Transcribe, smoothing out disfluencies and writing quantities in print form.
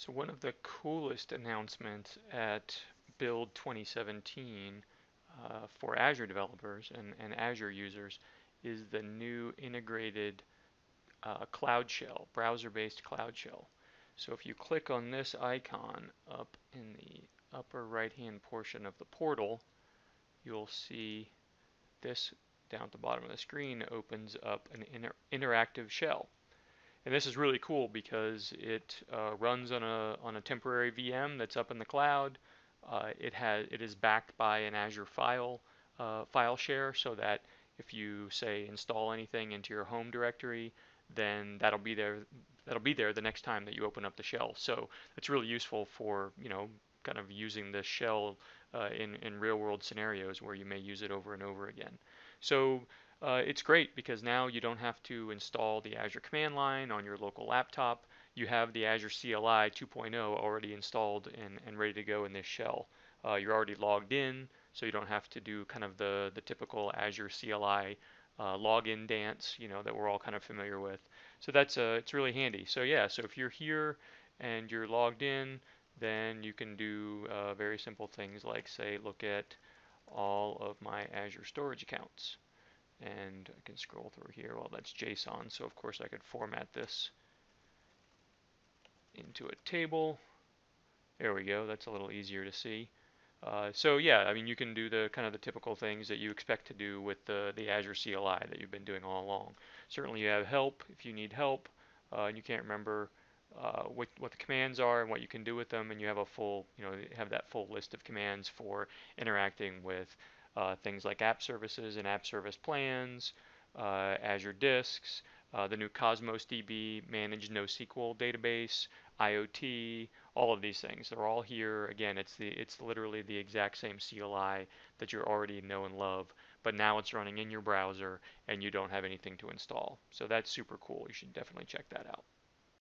So one of the coolest announcements at Build 2017 for Azure developers and Azure users is the new integrated Cloud Shell, browser-based Cloud Shell. So if you click on this icon up in the upper right-hand portion of the portal, you'll see this down at the bottom of the screen opens up an interactive shell. And this is really cool because it runs on a temporary VM that's up in the cloud. It is backed by an Azure file share, so that if you say install anything into your home directory, then that'll be there the next time that you open up the shell. So it's really useful for, you know, kind of using this shell in real world scenarios where you may use it over and over again. So it's great because now you don't have to install the Azure command line on your local laptop. You have the Azure CLI 2.0 already installed and ready to go in this shell. You're already logged in, so you don't have to do kind of the typical Azure CLI login dance, you know, that we're all kind of familiar with. So that's it's really handy. So yeah, so if you're here and you're logged in, then you can do very simple things like, say, look at all of my Azure storage accounts. And I can scroll through here. Well, that's JSON, so of course I could format this into a table. There we go, that's a little easier to see. So yeah, I mean, you can do the kind of the typical things that you expect to do with the Azure CLI that you've been doing all along. Certainly you have help if you need help, and you can't remember what the commands are and what you can do with them, and you have a full, you know, have that full list of commands for interacting with things like app services and app service plans, Azure disks, the new Cosmos DB, managed NoSQL database, IoT, all of these things. They're all here. Again, it's literally the exact same CLI that you already know and love, but now it's running in your browser and you don't have anything to install. So that's super cool. You should definitely check that out.